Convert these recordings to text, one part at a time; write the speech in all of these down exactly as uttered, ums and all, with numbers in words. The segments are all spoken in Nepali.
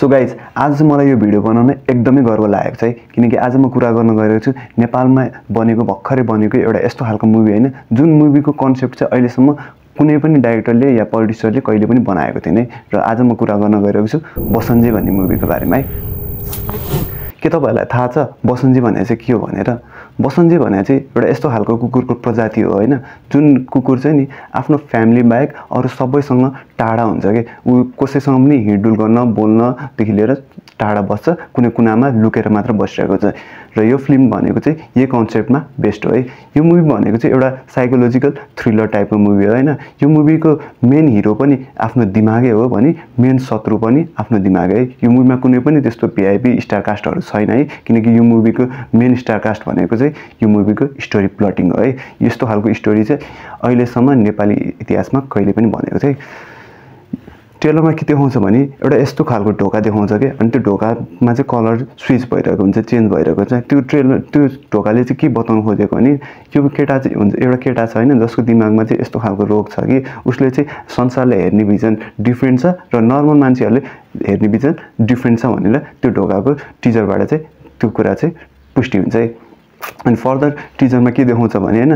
सो गाइज आज मलाई यो भिडियो बनाउन एकदमै गर्व लागेको छ है किनकि आज म कुरा गर्न गएको छु नेपालमा बनेको भर्खरै बनेको एउटा यस्तो खालको मुभी हैन जुन मुभीको कन्सेप्ट चाहिँ अहिले सम्म कुनै पनि डाइरेक्टरले या प्रोड्युसरले कहिले पनि बनाएको थिएन है र आज म कुरा गर्न गइरहेको छु बसन्जी भन्ने मुभीको बारेमा है के तपाईहरुलाई थाहा छ बसन्जी भने चाहिँ के हो भनेर बसन्जी भने चाहिँ एउटा यस्तो खालको कुकुरको प्रजाति हो हैन जुन कुकुर चाहिँ नि आफ्नो फ्यामिली बाहेक अरु सबैसँग टाडा हुन्छ के उ कसैसँग पनि हिडुल गर्न बोल्न देखि लिएर टाडा बस्छ कुनै कुनामा लुकेर मात्र बसिरहेको छ र यो फिल्म भनेको चाहिँ यही कन्सेप्टमा बेस्ड हो है यो मुभी भनेको चाहिँ एउटा साइकोलोजिकल थ्रिलर टाइपको मुभी हो हैन यो मुभीको मेन हिरो पनि आफ्नो दिमागै हो भने मेन शत्रु पनि आफ्नो दिमागै है यो मुभीमा कुनै पनि त्यस्तो भिआइपी स्टार कास्टहरु छैन है किनकि यो मुभीको मेन स्टार कास्ट भनेको चाहिँ यो मुभीको स्टोरी प्लटिङ हो है यस्तो खालको स्टोरी चाहिँ अहिलेसम्म नेपाली इतिहासमा कहिले पनि भनेको चाहिँ टेलरमा के देखाउँछ भने एउटा यस्तो खालको ढोका देखाउँछ के अनि त्यो ढोकामा चाहिँ कलर स्विच भइरहेको हुन्छ चेन्ज भइरहेको हुन्छ त्यो ट्रेलर त्यो ढोकाले चाहिँ के बताउन खोजेको भने यो केटा चाहिँ हुन्छ एउटा केटा छ हैन जसको दिमागमा चाहिँ यस्तो खालको रोग छ कि उसले चाहिँ संसारले हेर्ने भिजन डिफरेन्ट छ र नर्मल मान्छेहरूले हेर्ने भिजन डिफरेन्ट छ भनेर त्यो ढोकाको टिजरबाट चाहिँ त्यो कुरा चाहिँ पुष्टि हुन्छ है अनि फर्दर टिजरमा के देखाउँछ भने हैन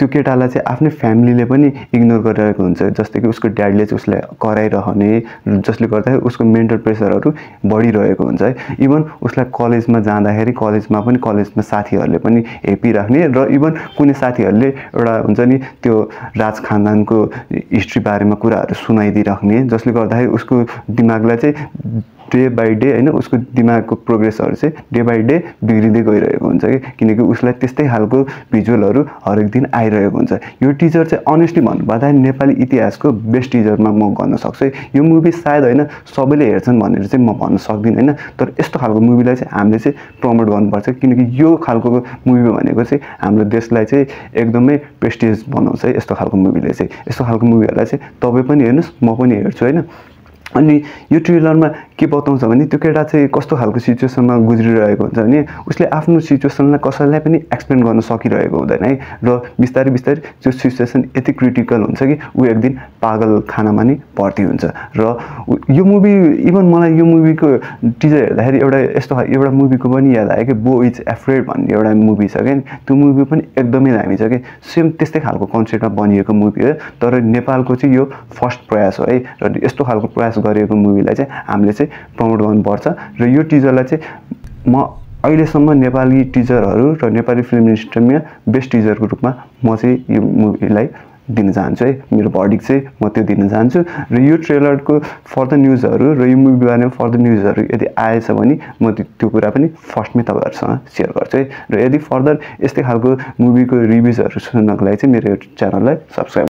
त्यो केटालाई चाहिँ आफ्नै फ्यामिलीले पनि इग्नोर गरिरहेको हुन्छ जस्तै कि उसको ड्याडले चाहिँ उसलाई कराइरहने जसले गर्दा उसको मेन्टल प्रेसरहरु बढिरहेको हुन्छ है इभन उसलाई कलेजमा जाँदाखेरि कलेजमा पनि कलेजमा साथीहरुले पनि हेपी राख्ने र इभन कुनै साथीहरुले एउटा हुन्छ नि त्यो राज खानदानको हिस्ट्री बारेमा कुराहरु सुनाइदिराख्ने जसले गर्दा उसको दिमागलाई चाहिँ डे बाइ डे हैन उसको दिमागको प्रोग्रेसहरु चाहिँ डे बाइ डे बिग्रिदै गइरहेको हुन्छ के किनकि उसलाई त्यस्तै हालको भिजुअलहरु हरेक दिन आइरहेको हुन्छ यो टिजर चाहिँ अनेस्टली भन्नुपर्दा नेपाली इतिहासको बेस्ट टिजरमा म गर्न सक्छु यो मुभी सायद हैन सबैले हेर्छन् भनेर चाहिँ म भन्न सक्दिन हैन तर यस्तो खालको मुभीलाई चाहिँ हामीले चाहिँ प्रमोट गर्नुपर्छ किनकि यो खालको मुभी भनेको चाहिँ हाम्रो देशलाई चाहिँ एकदमै प्रेस्टिज बनाउँछ है यस्तो खालको मुभीले चाहिँ यस्तो खालको मुभीहरुलाई चाहिँ तपाई पनि हेर्नुस् म पनि हेर्छु हैन अनि यो ट्रेलरमा के बताउँछ भने त्यो केटा चाहिँ कस्तो खालको सिचुएसनमा गुज्रिरहेको हुन्छ भने उसले आफ्नो सिचुएसनलाई कसैलाई पनि एक्सप्लेन गर्न सकिरहेको हुँदैन है र बिस्तारै बिस्तारै त्यो सिचुएसन यति क्रिटिकल हुन्छ कि उ एक दिन पागल खानामा नै भर्ती हुन्छ र यो मुभी इभन मलाई यो मुभीको टिजर हेर्दाखेरि एउटा यस्तो एउटा मुभीको पनि याद आयो कि बो इज एफ्रेड भन्ने एउटा मुभी छ के त्यो मुभी पनि एकदमै दामी छ के सेम त्यस्तै खालको कन्सेप्टमा बनिएको मुभी हो तर नेपालको चाहिँ यो फर्स्ट प्रयास हो है र यस्तो खालको प्रयास गरेको मुभीलाई चाहिँ हामीले चाहिँ प्रमोट गर्नुपर्छ र यो टिजरलाई चाहिँ म अहिलेसम्म नेपाली टिजरहरु र नेपाली फिल्म इन्डस्ट्रीमा बेस्ट टिजरको रूपमा म चाहिँ यो मुभीलाई दिन चाहन्छु है मेरो भर्डिक चाहिँ म त्यो दिन चाहन्छु र यो ट्रेलरको फर्दर न्यूजहरु र यो मुभी बारेमा फर्दर न्यूजहरु यदि आएछ भने म त्यो कुरा पनि फर्स्टमै तपाईहरुसँग शेयर गर्छु है र यदि फर्दर यस्तै खालको मुभीको रिभ्यूजहरु सुन्नको लागि चाहिँ मेरो यो च्यानललाई सब्स्क्राइब